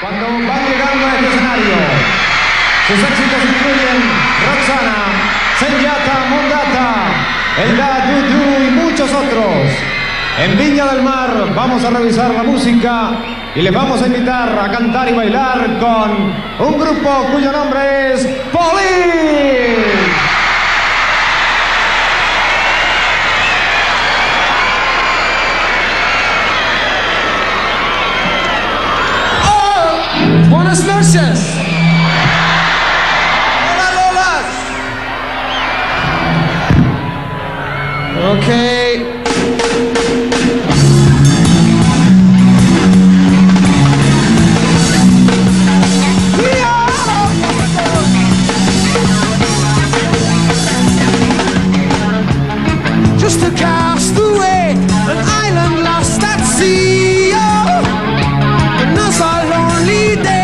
cuando van llegando a este escenario. Sus éxitos incluyen Roxana, Senyata, Mondata, El Da Dudu y muchos otros. En Viña del Mar vamos a revisar la música y les vamos a invitar a cantar y bailar con un grupo cuyo nombre es Poli. Buenas noches. Hola, Lolas. Okay. Just a castaway, an island lost at sea. Oh, and that's our lonely day.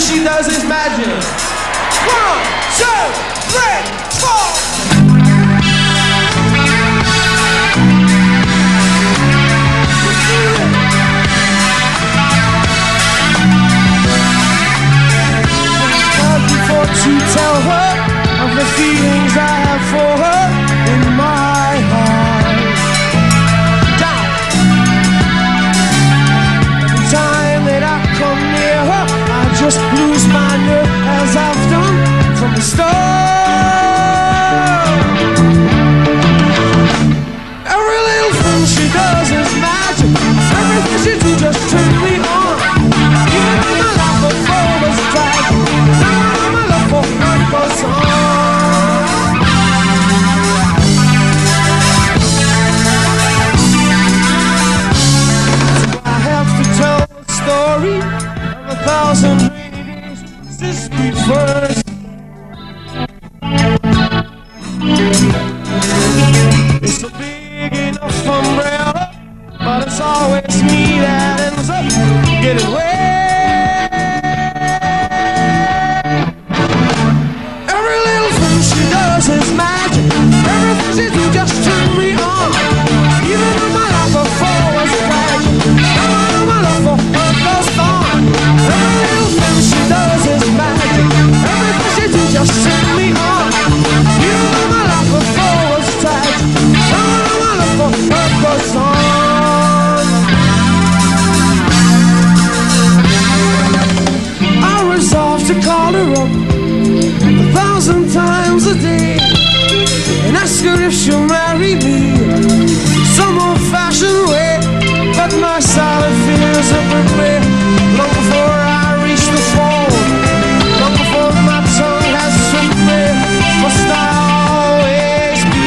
She does his magic. 1, 2, 3, 4. and ask her if she'll marry me some old-fashioned way. But my solid fears are prepared long before I reach the phone, long before my tongue has prepared. Must I always be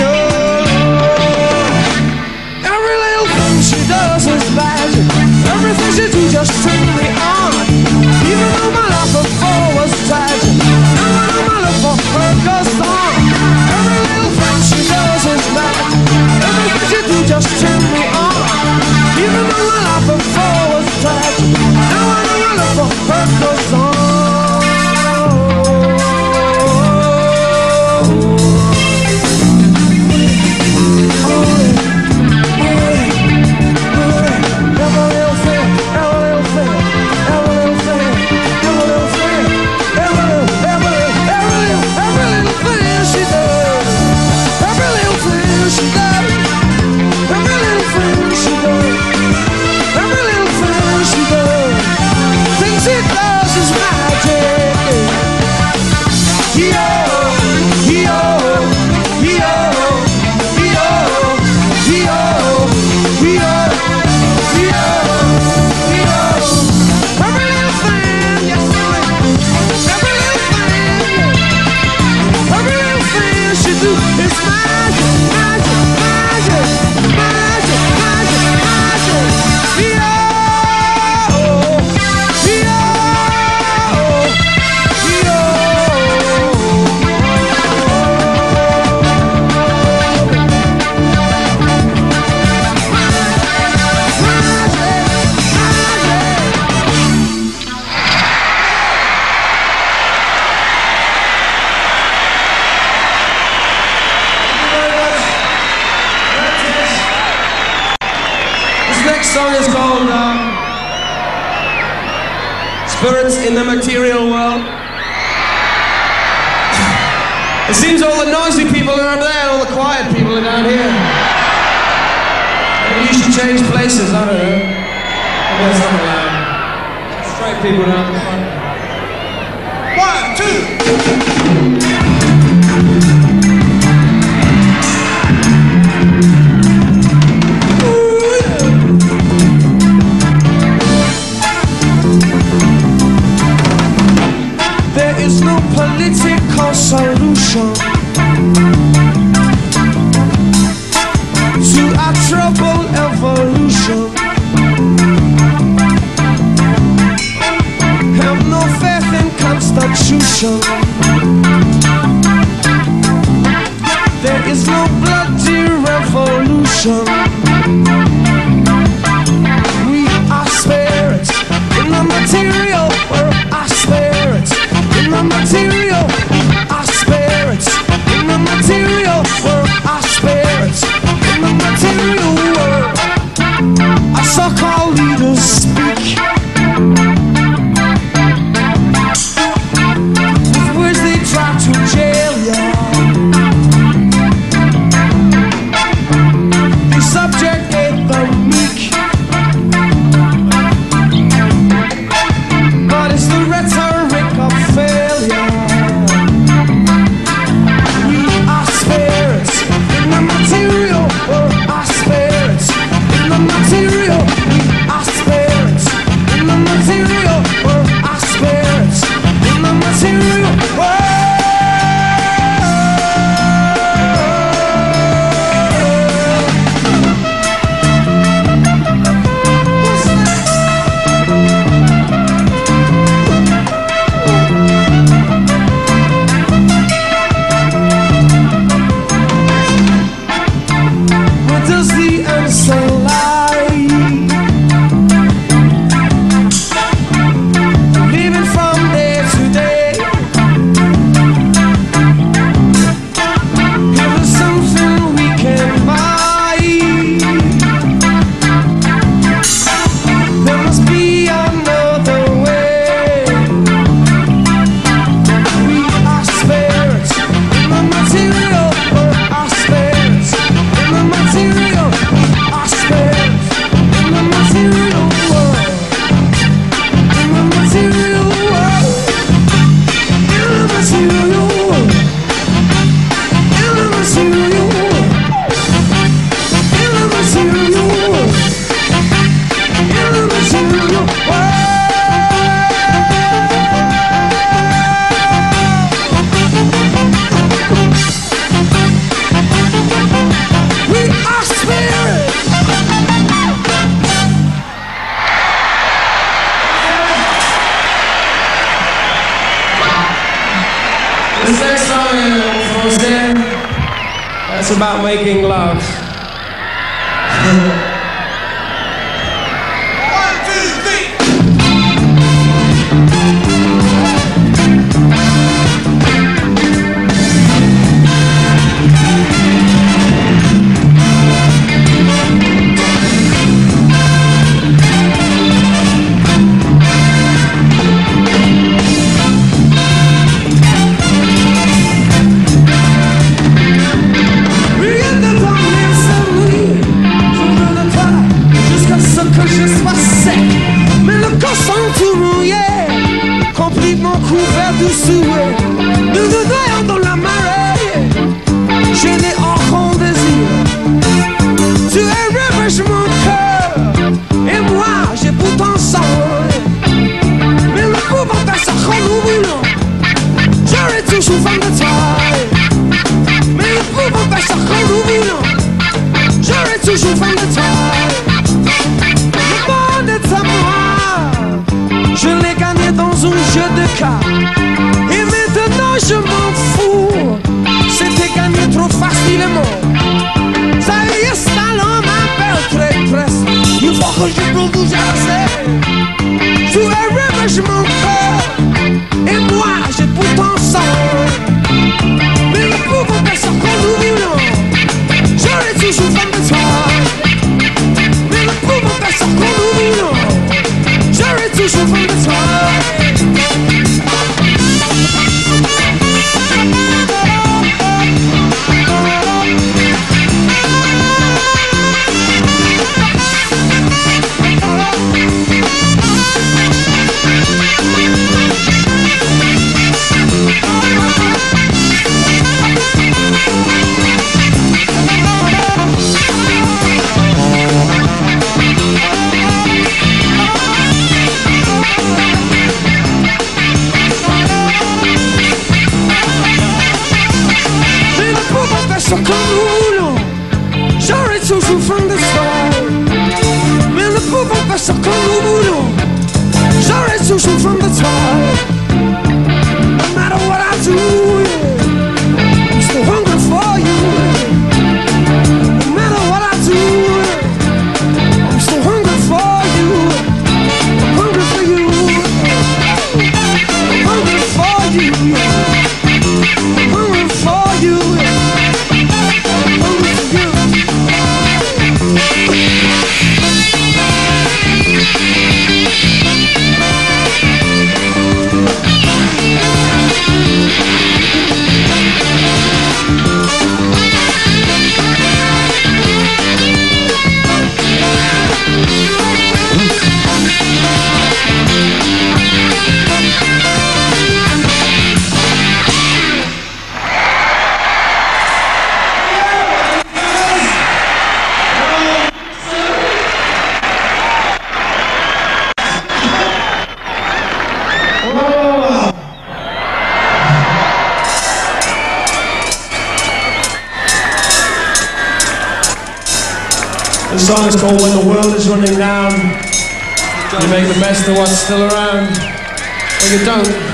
alone? Every little thing she does is magic. Everything she do just turns me on. Even though my life before was tragic, now I know my love for her goes on. Every little thing she does is magic. Everything she do just turns me on. Even though my life before was tragic, now I know my love for her goes on. Every little thing, every little thing, every little thing, every little thing, every little thing she does, every little thing she does, every little thing she does. Spirits in the Material World. It seems all the noisy people are up there and all the quiet people are down here. Maybe you should change places, I don't know. Maybe it's not allowed. Straight people down the front. 1, 2! Political solution to our troubled evolution. Have no faith in constitution. There is no bloody revolution. We are spirits in the material world. Our spirits in the material. Material world, our spirits in the material world. Our so-called leaders speak with words they try to jail you. They subjugate the meek, but it's the rhetoric of failure. Spirits It's about making love. 1, 2, 3. The song is called When the World Is Running Down. You make the best of what's still around, or you don't.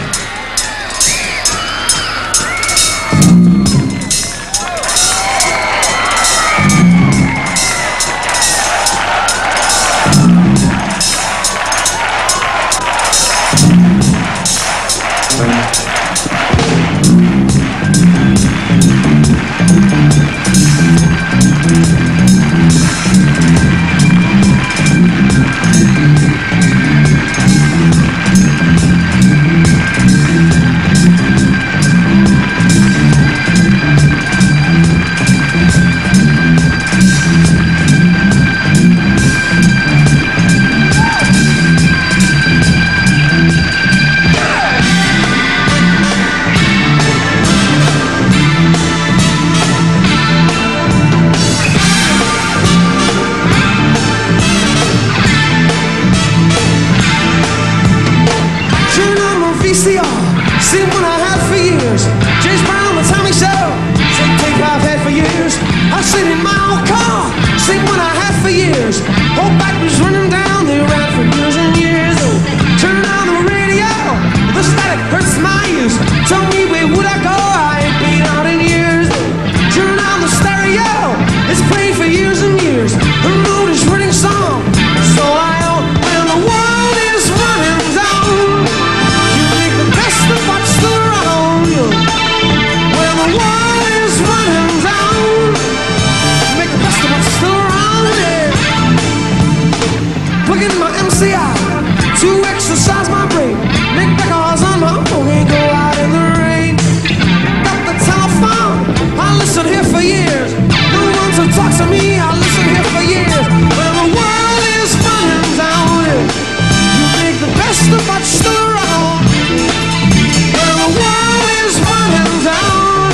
to me, I'll listen here for years. When the world is running down, you make the best of what's still around. When the world is running down,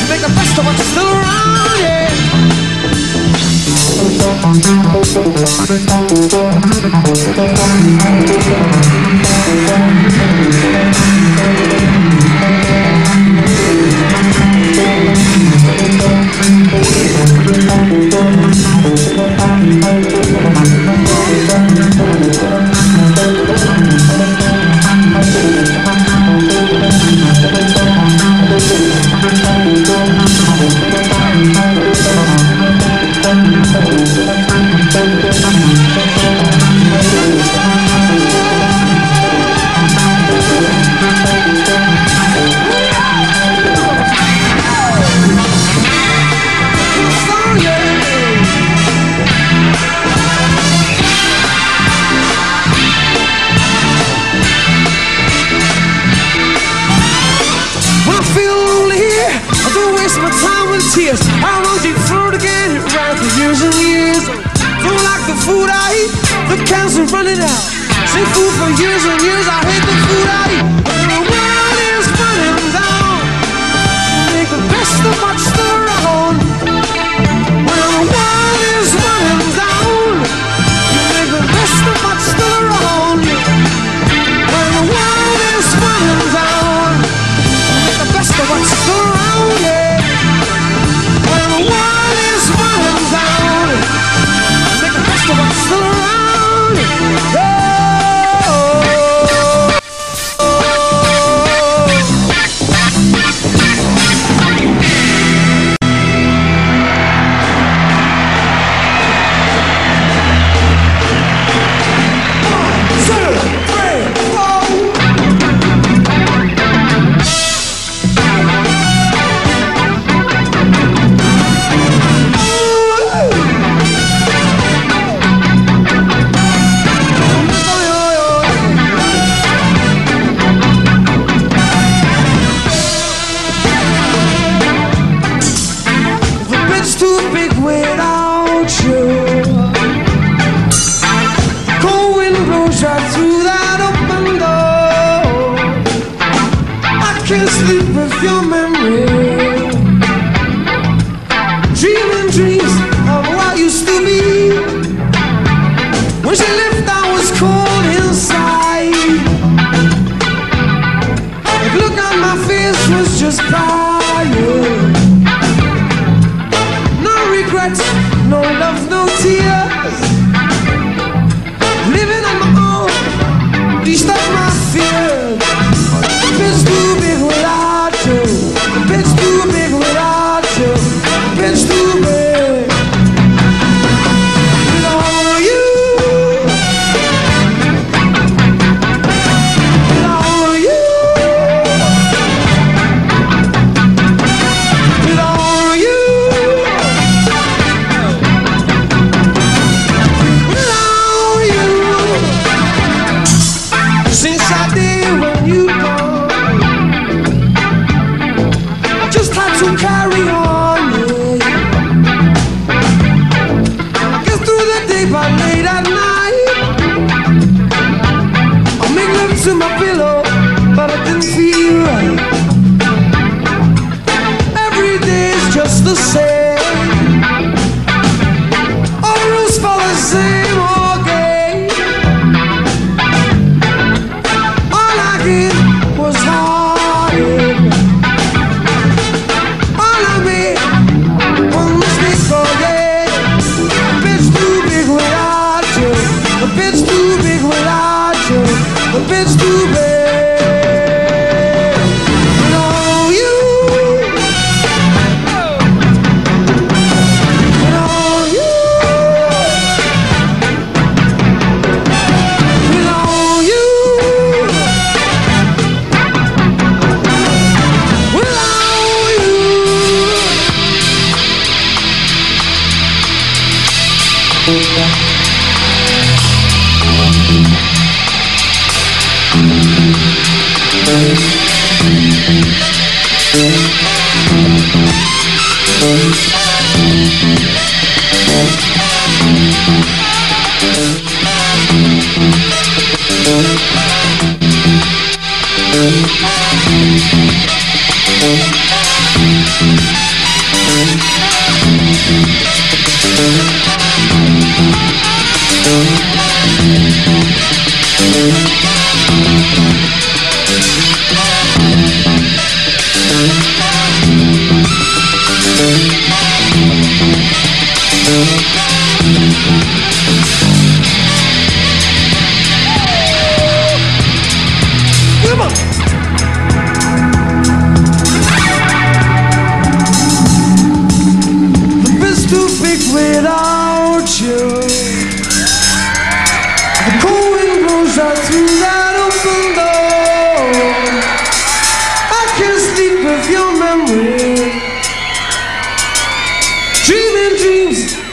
you make the best of what's still around,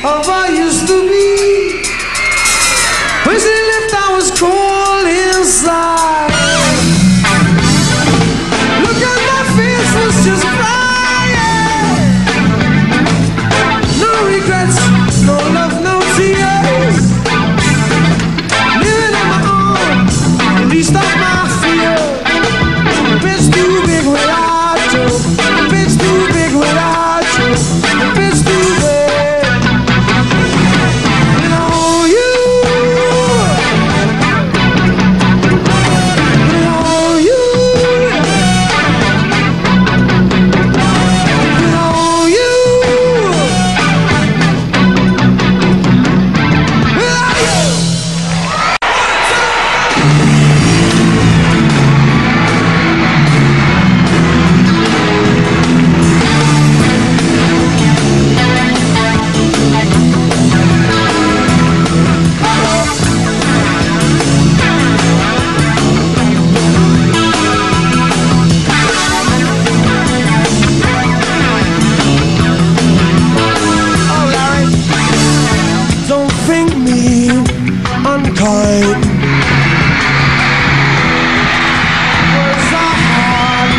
of I used to be. When she left, I was cold inside. Look at my face, was just flying. No regrets, no love, no tears. Living on my own, at least off my fear. Bitch too big without you. Bitch too big without you. Bitch too big. And all you. And all you. And all you. Without you. Oh, Larry. Don't think me unkind. Words are hard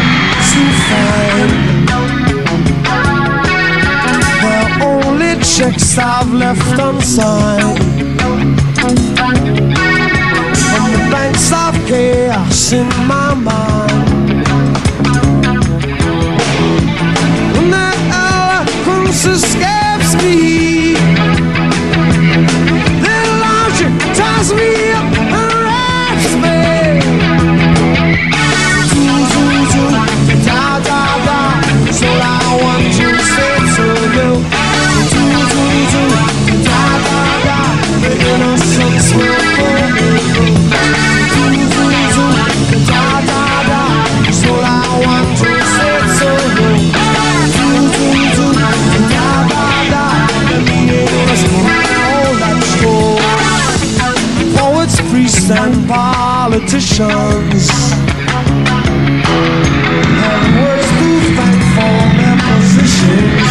to find. The only checks I've left unsigned on the banks of chaos in my mind. When that eloquence escapes me, then logic ties me up and wraps me. Do, do, do, da, da, da. So I want to say to you. Do, do, do, da, da, da. The innocence will go. Do, do, do, da, da, da. So I want to say to you. Do, do, do, da, da, da. The innocence will that's true. Poets, priests, and politicians have words to thank for their positions.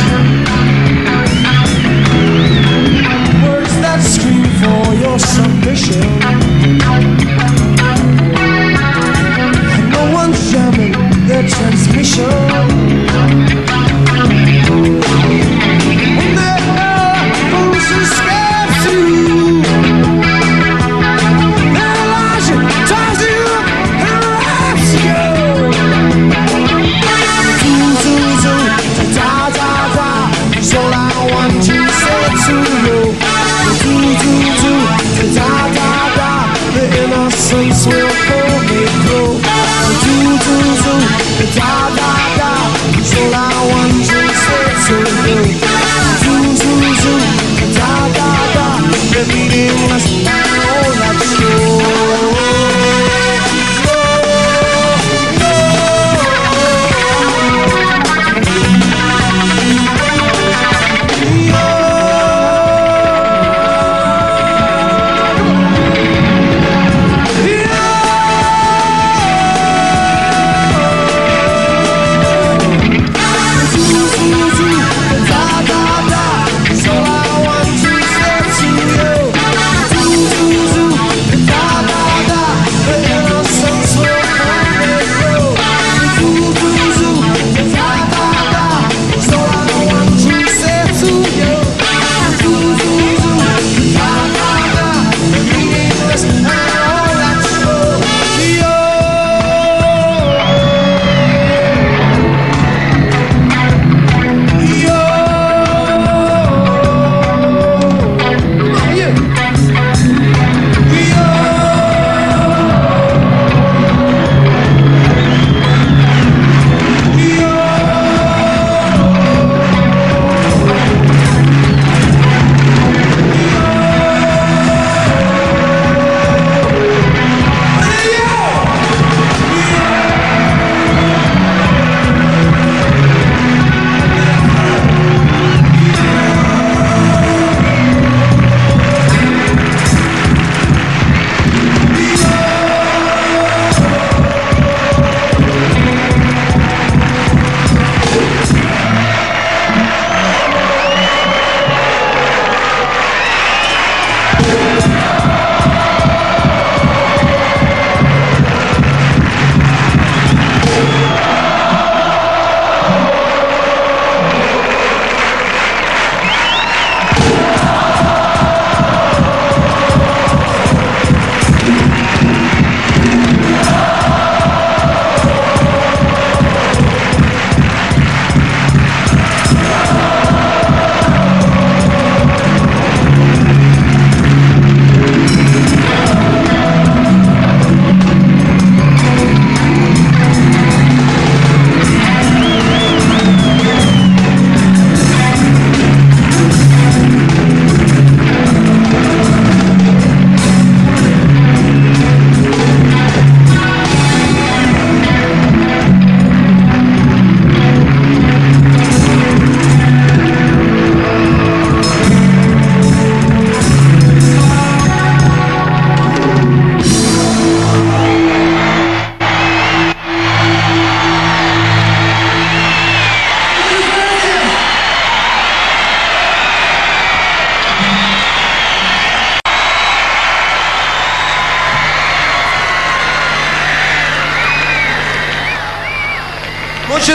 Words that scream for your submission. And no one's jamming their transmission. When their eloquence escapes you, their logic ties you up.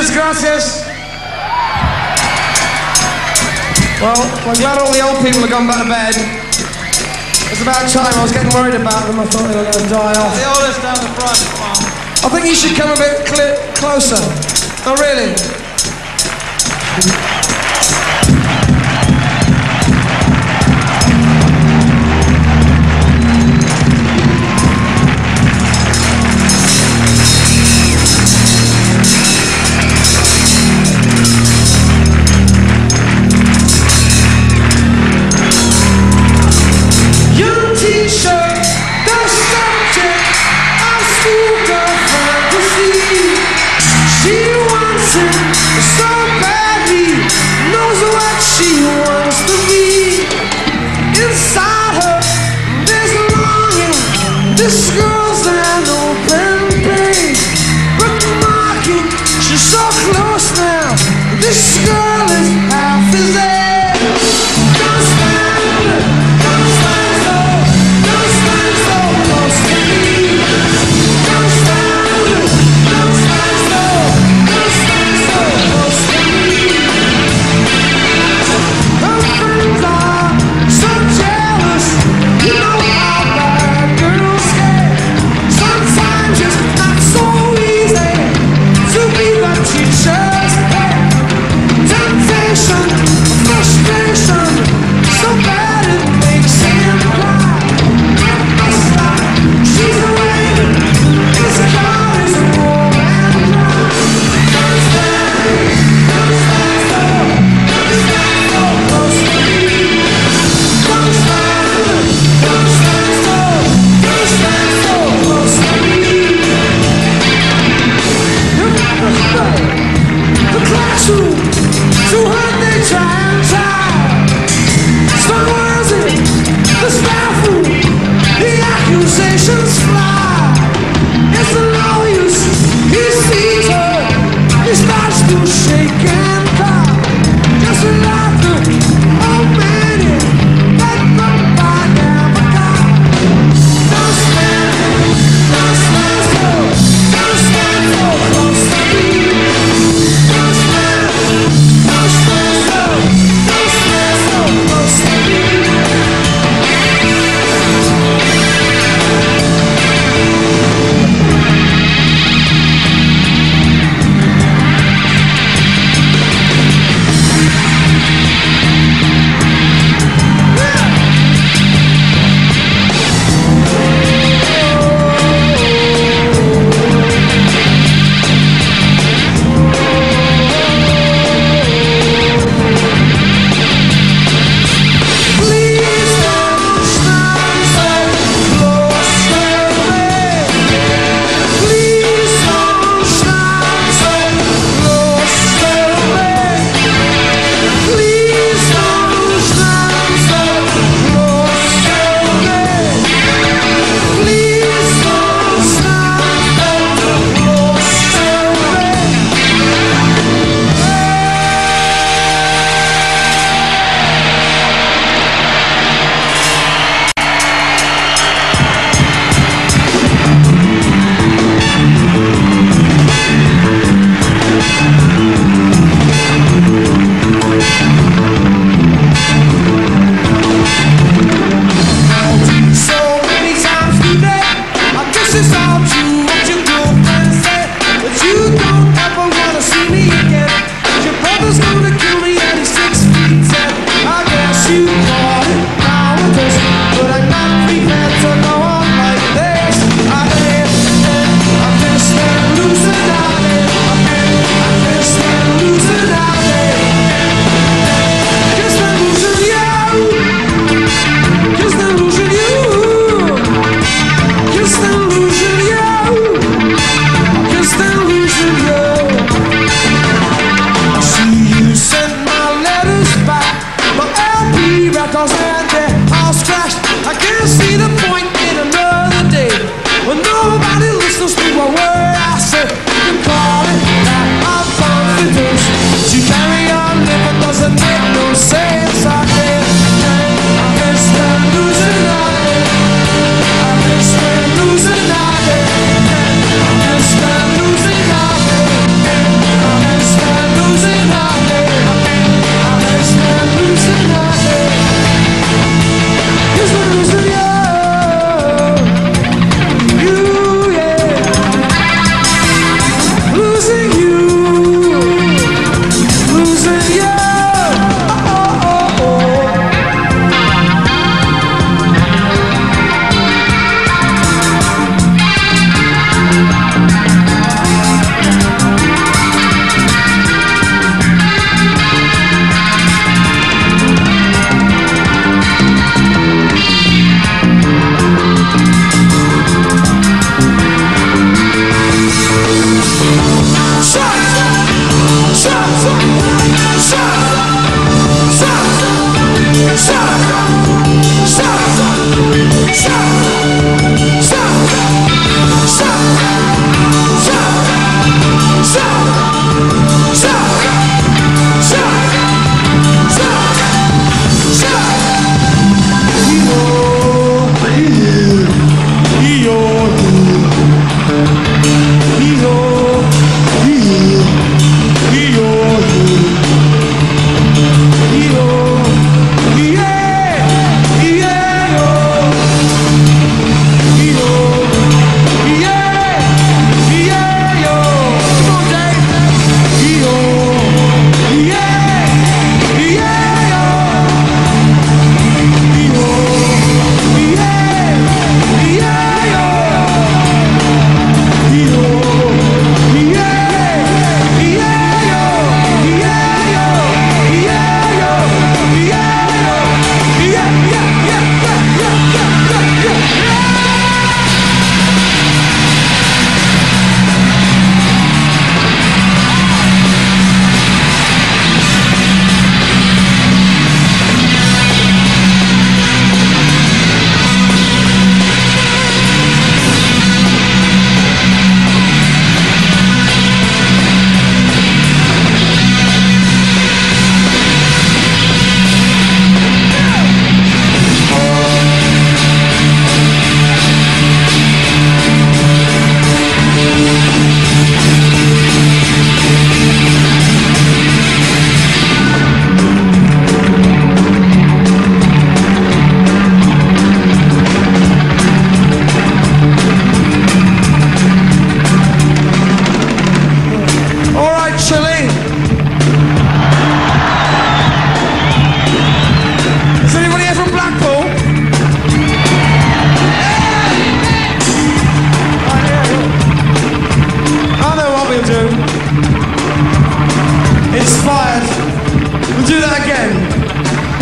Muchas gracias. Well, I'm glad all the old people have gone back to bed. It's about time. I was getting worried about them. I thought they were going to die off. The oldest down the front. I think you should come a bit closer. Oh, really? So badly.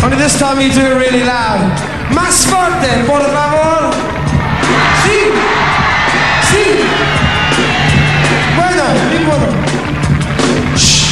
Only this time you do it really loud. Más fuerte, por favor. Sí. Sí. Bueno, ninguno. Shh.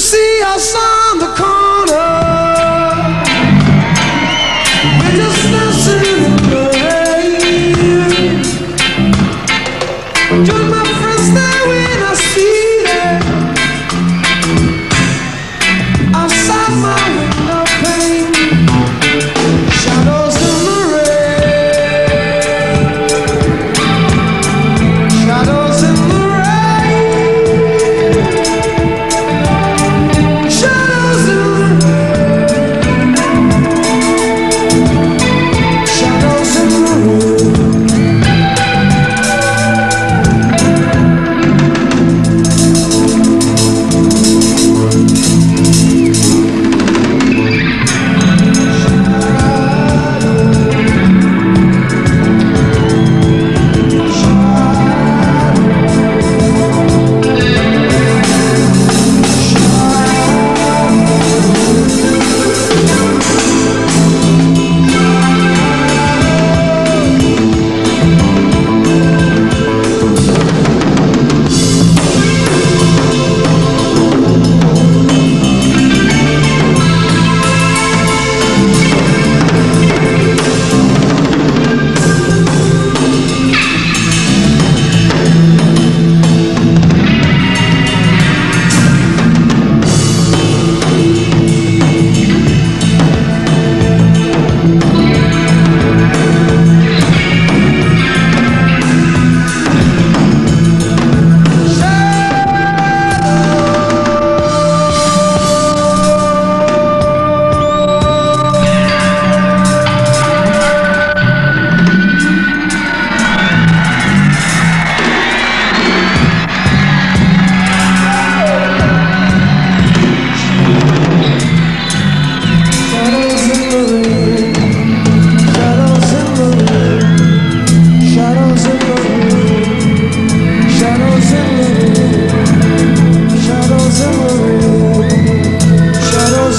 see us on the corner. We're just dancing away. You're my friends there when I see them outside my window pane. Shadows in the rain. Shadows in the rain. Shadows in the rain. Shadows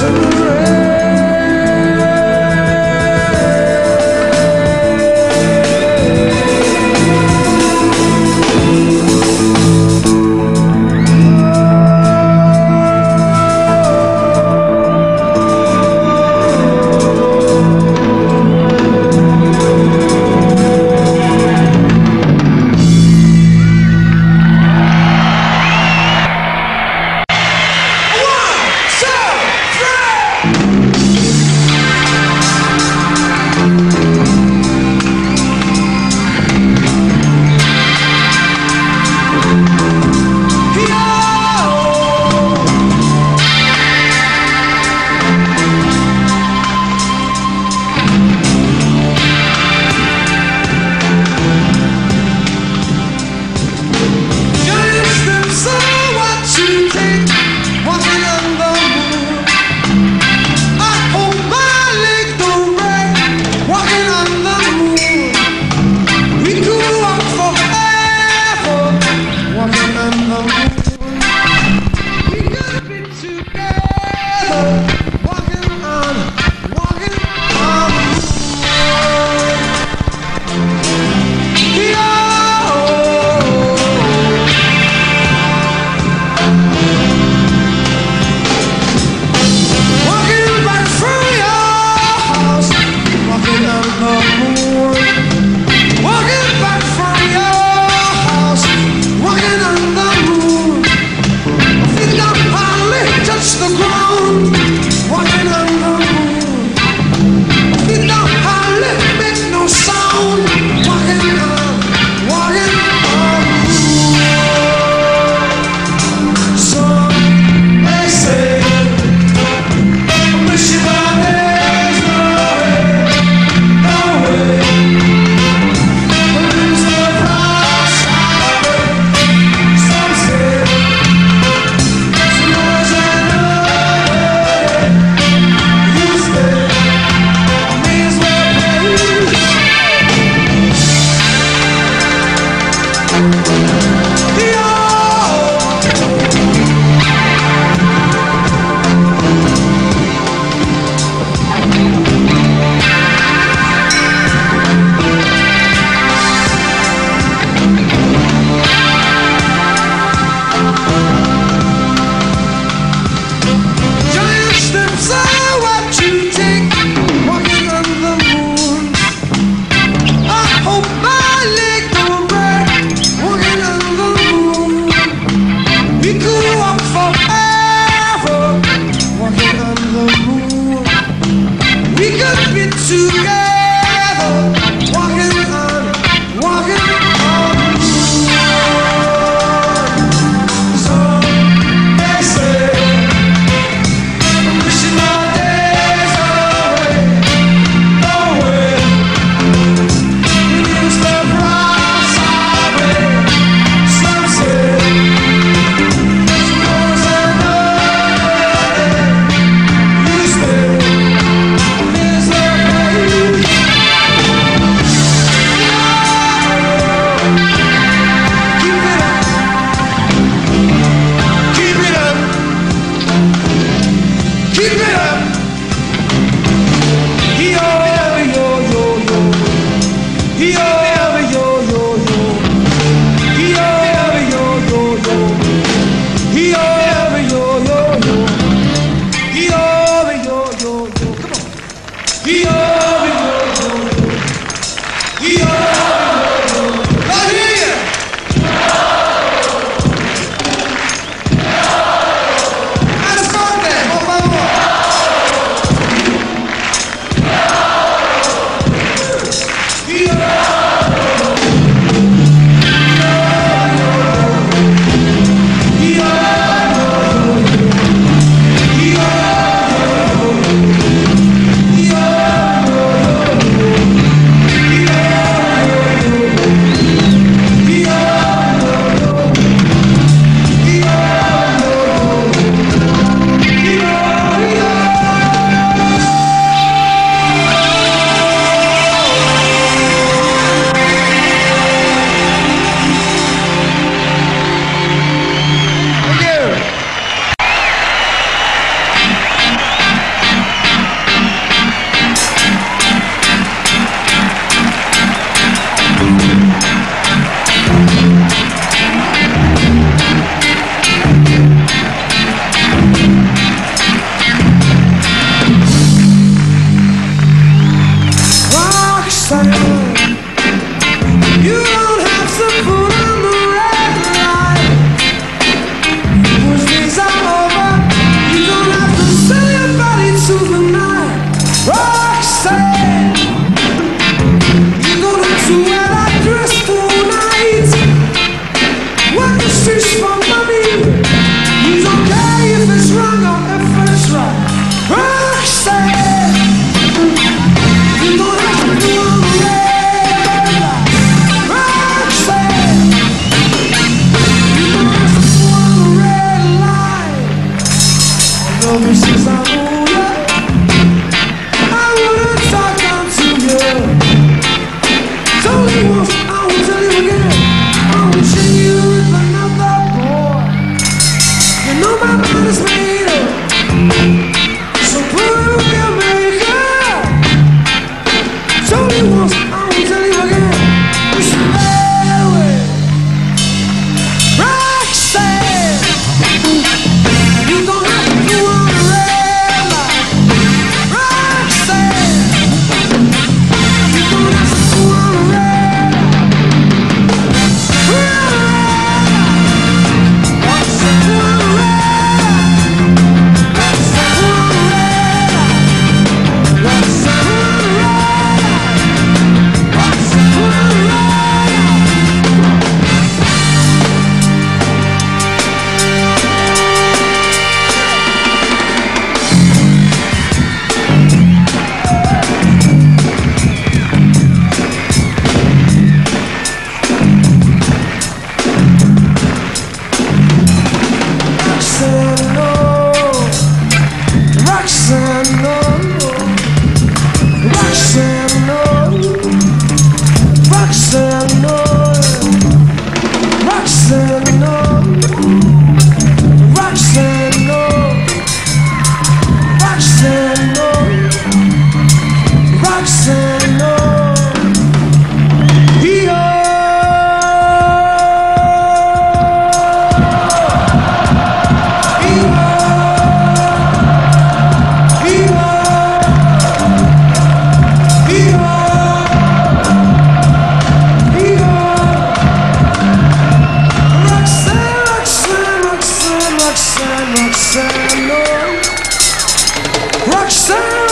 in the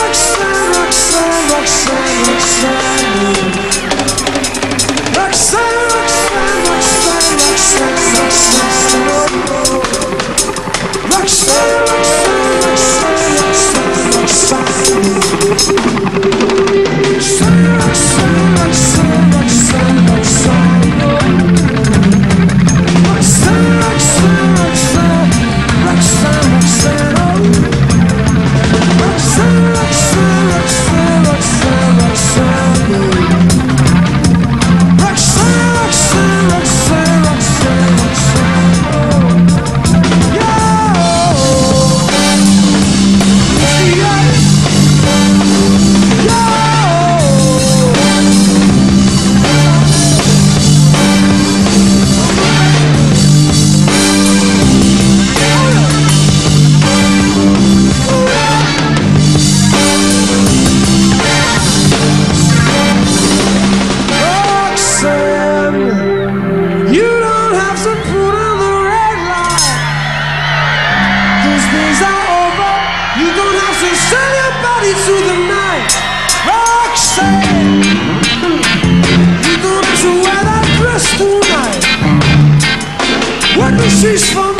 Roxana, Roxana, Roxana, Roxana. She's from